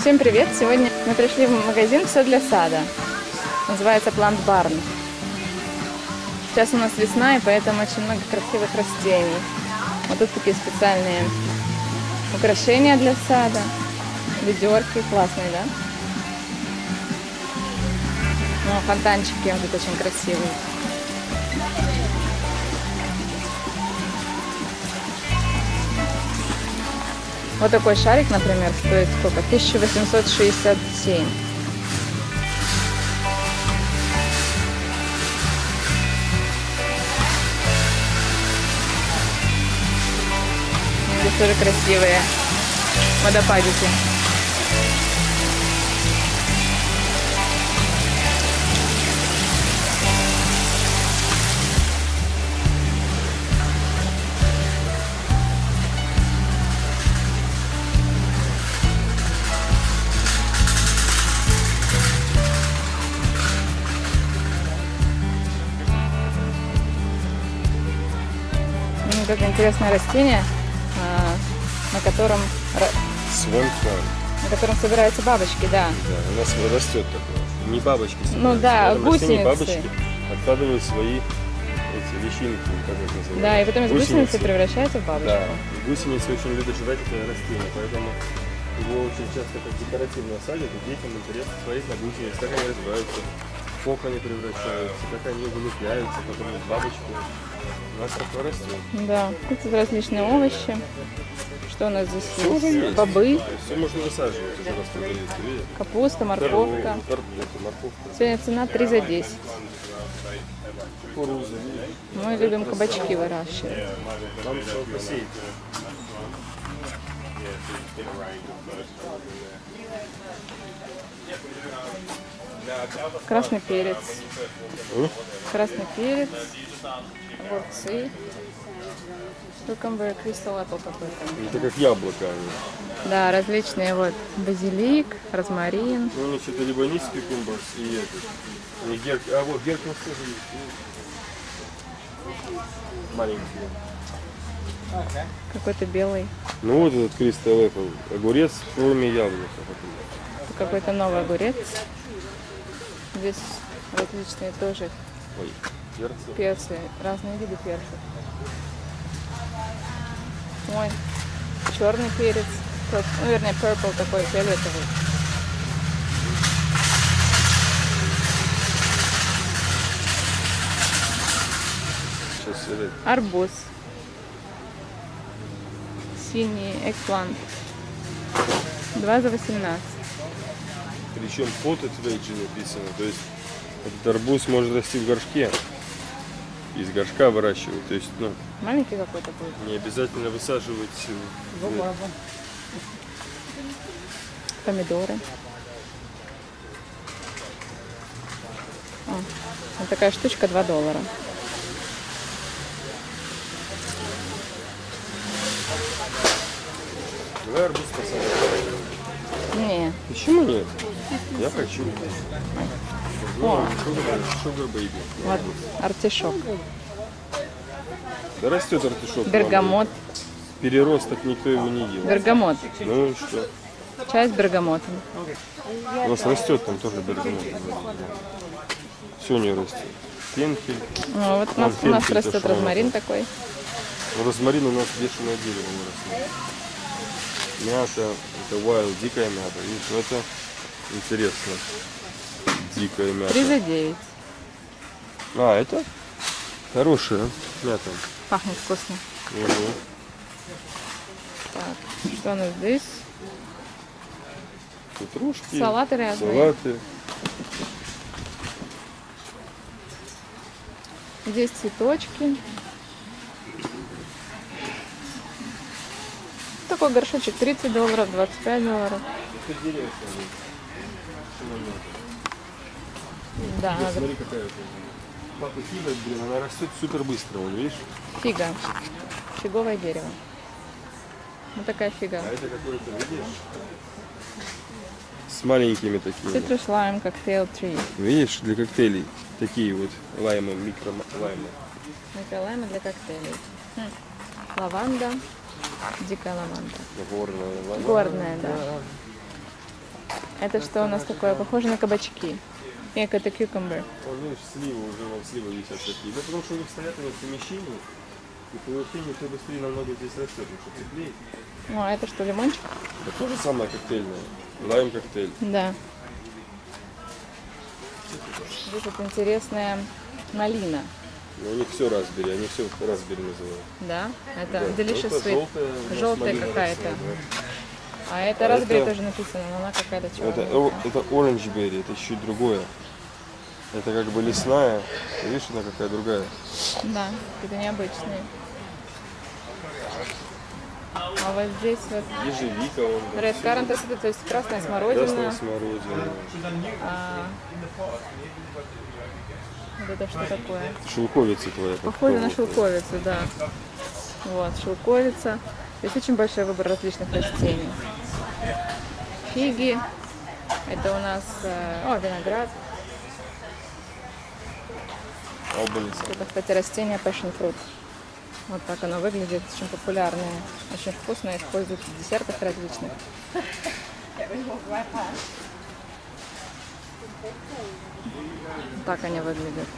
Всем привет! Сегодня мы пришли в магазин «Все для сада». Называется «Плант Барн». Сейчас у нас весна, и поэтому очень много красивых растений. Вот тут такие специальные украшения для сада. Ведерки классные, да? Ну, фонтанчики тут очень красивые. Вот такой шарик, например, стоит сколько? 1867. Здесь тоже красивые водопадики. Как интересное растение, на котором собираются бабочки, да. Да, у нас вырастет такое. Не бабочки, ну да, гусеницы. Бабочки откладывают свои эти личинки, как их называют. Да, и потом из гусеницы превращаются в бабочку. Да, гусеницы очень любят ждать это растение, поэтому его очень часто как декоративное садят, и детям интересно смотреть на гусениц, как они развиваются, в кок они превращаются, как они вылупляются, потом в бабочку. Да, тут различные овощи. Что у нас здесь есть? Бобы. Все можно высаживать, капуста, морковка. Сегодня цена 3 за 10. Мы любим кабачки выращивать. Красный перец. Красный перец. Огурцы. Кукумбер, кристалл апл какой-то. Это как яблоко. Да, различные вот. Базилик, розмарин. Ну, что-то либо низкий кукумбер и этот. А вот герк у нас тоже есть. Маленький. Какой-то белый. Ну вот этот кристалл апл. Огурец в форме яблока. Это какой-то новый огурец. Здесь различные тоже. Ой. Перцы. Перцы, разные виды перцев. Ой, черный перец, ну, вернее, purple такой, фиолетовый. Арбуз. Синий эксплант. 2 за 18. Причем фото тебя еще написано, то есть этот арбуз может расти в горшке. Из горшка выращивают, то есть, ну, маленький какой-то будет. Не обязательно высаживать. Помидоры. О, вот такая штучка $2. Давай арбуз посадим. Не. Почему нет? Я хочу. О, вот артишок. Да растет артишок. Бергамот. Переросток никто его не ел. Бергамот. Ну и что? Чай с бергамотом. У нас растет там тоже бергамот. Все не растет. Фенхель. Ну, вот у нас растет розмарин такой. Розмарин у нас бешеное дерево выросло. Мята, это wild, дикая мята. И это интересно. Дикая мята. 3 за 9. А, это хорошая мята. Пахнет вкусно. Угу. Так, что у нас здесь? Петрушки. Салаты разные. Салаты. Здесь цветочки. Такой горшочек $30, $25. Это деревья. Да, вот, смотри, какая это. Папа, фига, блин, она растет супер быстро, вот, видишь? Фига. Фиговое дерево. Вот такая фига. А это какое-то, видишь? С маленькими такими. Citrus Lime Cocktail Tree. Видишь, для коктейлей такие вот лаймы, микролаймы. Микролаймы для коктейлей. Лаванда. Дикая лаванда. Горная, да. Это что у нас такое? Похоже на кабачки. Эко, это кьюкамбер. Ну, сливы уже, вон сливы висят такие. Да потому что у них стоят они в помещении. И помещение все быстрее намного здесь растет, потому что теплее. Ну, а это что, лимончик? Это тоже самое коктейльное. Лайм-коктейль. Да. Здесь вот интересная малина. Ну, у них все разбери, они все разбери называют. Да? Это да. Delicious Sweet. Желтая какая-то. А это разбери тоже написано, но она какая-то черная. Это orange berry, это чуть другое. Это как бы лесная. Видишь, она какая другая. Да, это необычные. А вот здесь вот... Ежевика. Red currant, это то есть красная смородина. Красная смородина. А... Вот это что такое? Шелковица твоя. Похоже на шелковицу, да. Вот, шелковица. Здесь очень большой выбор различных растений. Фиги. Это у нас... О, виноград. Это, кстати, растение passion fruit. Вот так оно выглядит, очень популярное, очень вкусное, используется в десертах различных. Так они выглядят.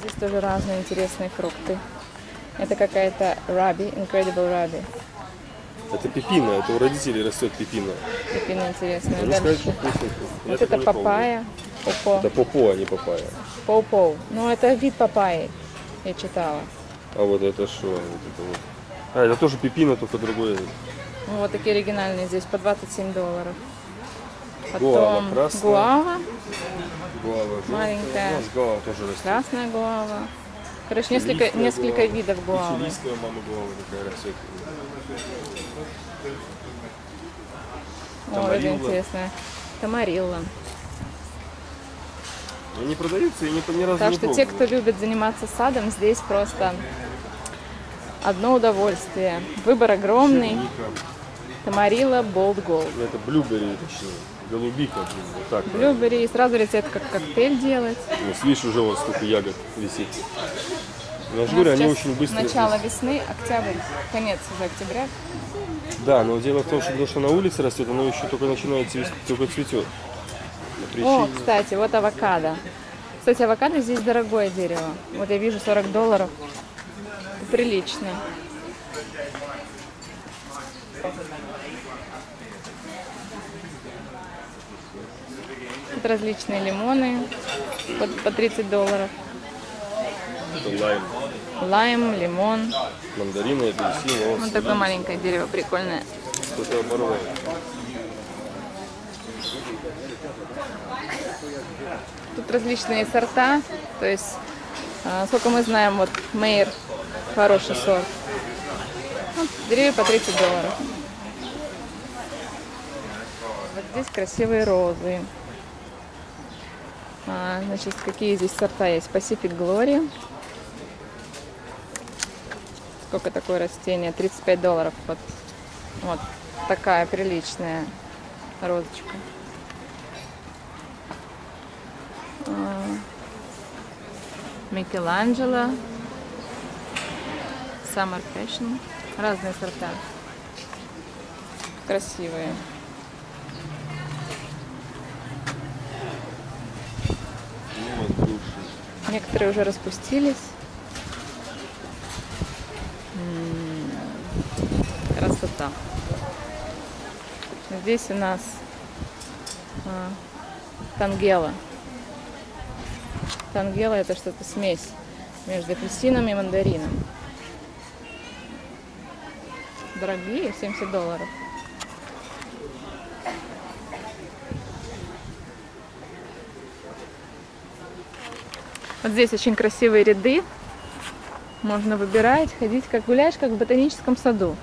Здесь тоже разные интересные фрукты. Это какая-то раби, Incredible Rabbi. Это пепина, это у родителей растет пепина. Пепина интересная. Дальше. Вот это папайя. Попо. Это попо, а не папайя. Поу-поу. Ну это вид папайи, я читала. А вот это что? Вот это вот. А, это тоже пепина, только другой. Ну, вот такие оригинальные здесь, по $27. Потом гуава красная. Гуава. Гуава маленькая. У нас гуава тоже растет. Красная гуава. Короче, несколько видов гуавы. Чилийская мама гуава такая растет. О, это интересно. Тамарилла. Они продаются и ни разу не пробовали. Так что те, кто любит заниматься садом, здесь просто одно удовольствие. Выбор огромный. Черника. Тамарилла, Болдголд. Это блюбери, точнее. Голубика. Вот блюбери. И сразу рецепт, как коктейль делать. Ну, видишь, уже вот сколько ягод висит. Я же говорю, они очень быстро. Начало весны, октябрь, конец уже октября. Да, но дело в том, что потому что на улице растет, оно еще только начинает цвести, только цветет. О, кстати, вот авокадо. Кстати, авокадо здесь дорогое дерево. Вот я вижу $40. Прилично. Тут различные лимоны по $30. Это лайм. Лайм, лимон. Мандарины, апельсины. Вот такое маленькое дерево, прикольное. Что-то оборвало. Тут различные сорта, то есть, сколько мы знаем, вот Мейер хороший сорт. Вот, деревья по $30. Вот здесь красивые розы. Значит, какие здесь сорта есть? Pacific Glory. Сколько такое растение? $35. Вот, вот такая приличная розочка. Микеланджело, Summer Fashion, разные сорта, красивые. Некоторые уже распустились. Красота. Здесь у нас тангела. Тангела — это что-то смесь между апельсином и мандарином. Дорогие, $70. Вот здесь очень красивые ряды. Можно выбирать, ходить, как гуляешь, как в ботаническом саду.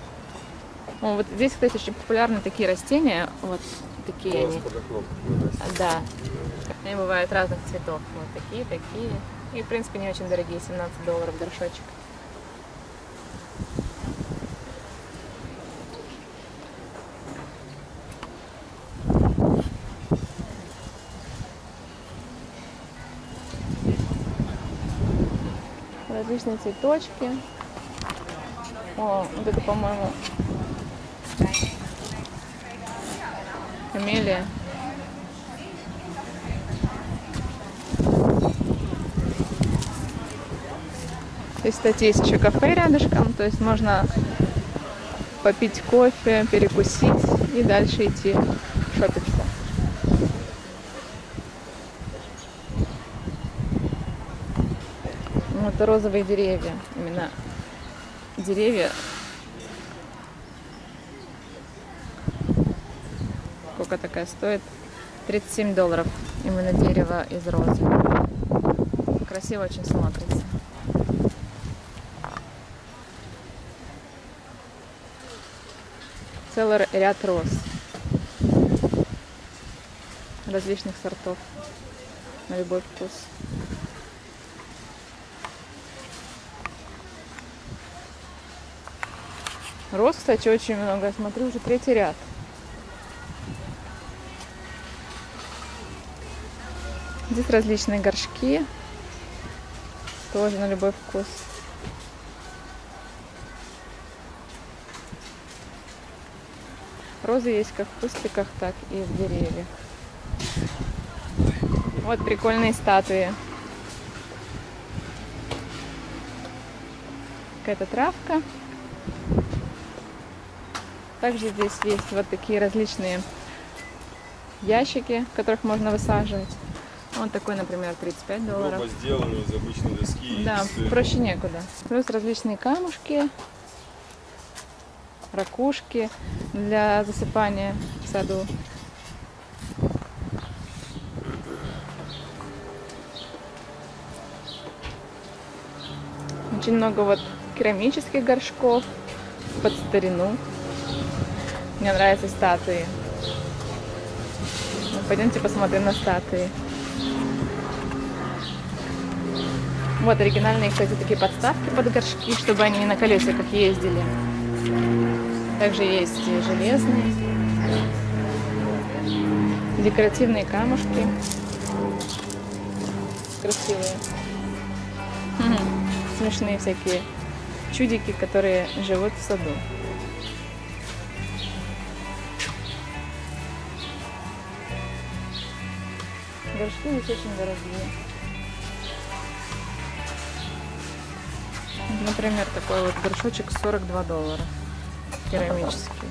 О, вот здесь, кстати, очень популярны такие растения. Вот такие они. Да. Они бывают разных цветов. Вот такие, такие. И, в принципе, не очень дорогие. $17 горшочек. различные цветочки. О, вот это, по-моему, Амелия. И, кстати, есть еще кафе рядышком, то есть можно попить кофе, перекусить и дальше идти в шопинг-центр. Это розовые деревья, именно деревья, сколько такая стоит, $37, именно дерево из розы, красиво очень смотрится. Целый ряд роз различных сортов на любой вкус. Роз, кстати, очень много. Я смотрю, уже третий ряд. Здесь различные горшки. Тоже на любой вкус. Розы есть как в кустиках, так и в деревьях. Вот прикольные статуи. Какая-то травка. Также здесь есть вот такие различные ящики, в которых можно высаживать. Вот такой, например, $35. Гроба сделана из обычной доски. Да, проще некуда. Плюс различные камушки, ракушки для засыпания в саду. Очень много вот керамических горшков под старину. Мне нравятся статуи. Ну, пойдемте посмотрим на статуи. Вот оригинальные, кстати, такие подставки под горшки, чтобы они не на колесиках ездили. Также есть и железные, декоративные камушки. Красивые. Смешные всякие чудики, которые живут в саду. Горшки здесь очень дорогие. Например, такой вот горшочек $42. Керамический.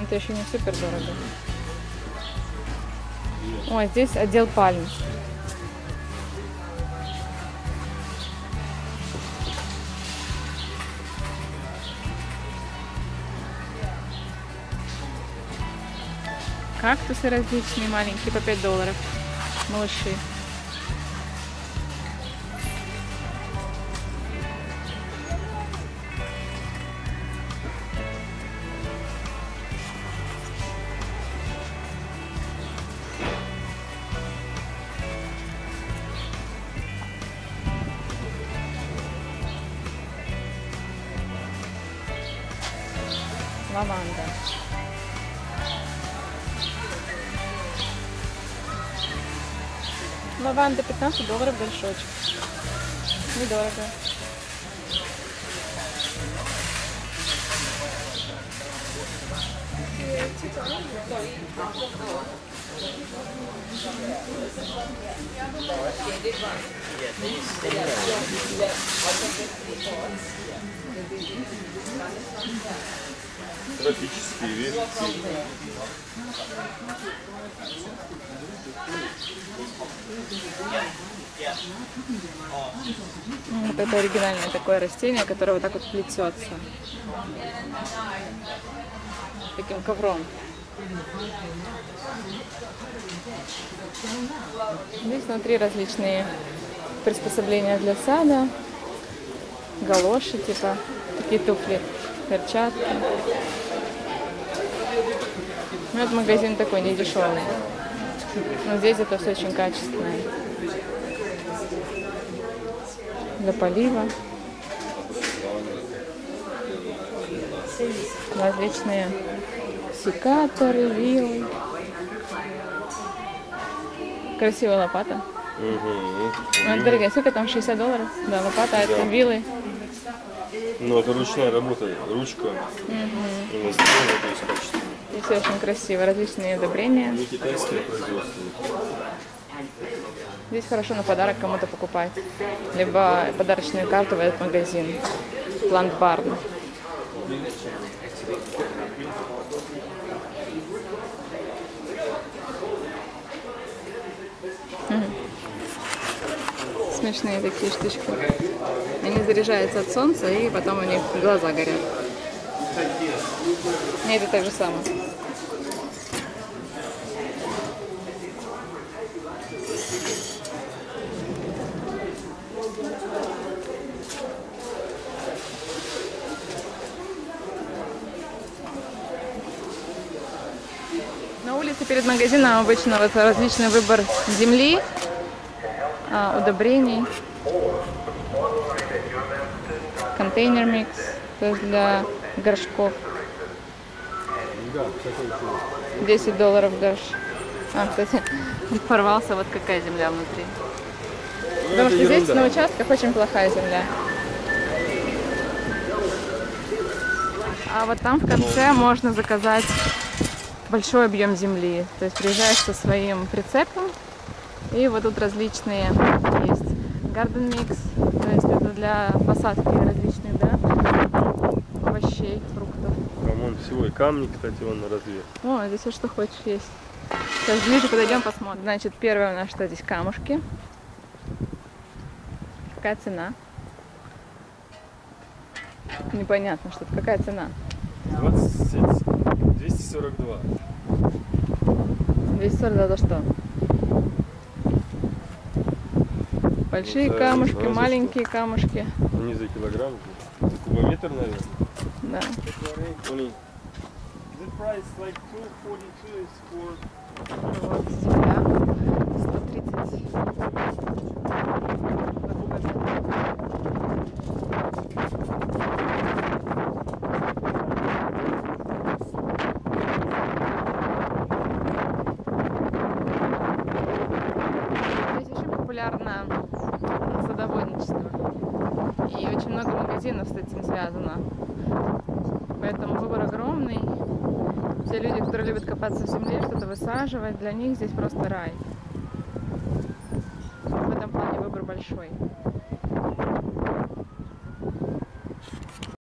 Это еще не супер дорого. О, здесь отдел пальм. Кактусы различные, маленькие, по $5. Малыши. Лаванда. Лаванда $15 горшочек. Недорого. Тропические ветки. Вот это оригинальное такое растение, которое вот так вот плетется. Таким ковром. Здесь внутри различные приспособления для сада. Галоши, типа, такие туфли, перчатки. Ну, этот магазин такой недешевый, но здесь это все очень качественное. Для полива. Различные секаторы, вилы. Красивая лопата. Угу. Она дорогая, сколько там, $60? Да, лопата, да. Это вилы. Ну, это ручная работа, ручка. Угу. Именно сделано, то есть качественно. И все очень красиво, различные удобрения. Не китайские производства. Здесь хорошо на подарок кому-то покупать, либо подарочную карту в этот магазин, Плант Барн. Смешные такие штучки. Они заряжаются от солнца, и потом у них глаза горят. И это так же самое. На улице перед магазином обычно вот различный выбор земли, удобрений, контейнер микс, то есть для горшков. $10 горш. А, кстати, порвался, вот какая земля внутри. Ну, потому что ерунда. Здесь на участках очень плохая земля. А вот там в конце можно заказать большой объем земли. То есть приезжаешь со своим прицепом, и вот тут различные есть garden mix, то есть это для посадки различных, да, овощей, фруктов. Там вон всего и камни, кстати, вон разве. О, здесь все, что хочешь, есть. Сейчас ближе подойдем, посмотрим. Значит, первое у нас что здесь? Камушки. Какая цена? Непонятно что-то. Какая цена? 242. 242 за что? Большие за, камушки, маленькие что? Камушки. Не за килограмм, за кубометр, наверное. Да. Вот земля. 130. И очень много магазинов с этим связано, поэтому выбор огромный. Те люди, которые любят копаться в земле, что-то высаживать, для них здесь просто рай. В этом плане выбор большой.